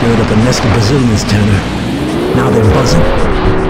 Build up a nest of Brazilians, Tanner. Now they're buzzing.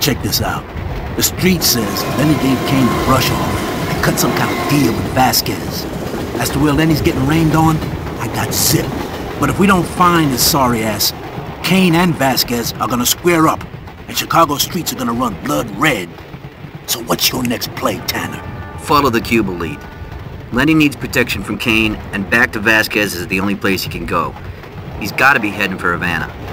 Check this out. The street says Lenny came to brush off and cut some kind of deal with Vasquez. As to where Lenny's getting rained on, I got sick. But if we don't find his sorry ass, Kane and Vasquez are gonna square up, and Chicago streets are gonna run blood red. So what's your next play, Tanner? Follow the Cuba lead. Lenny needs protection from Kane, and back to Vasquez is the only place he can go. He's gotta be heading for Havana.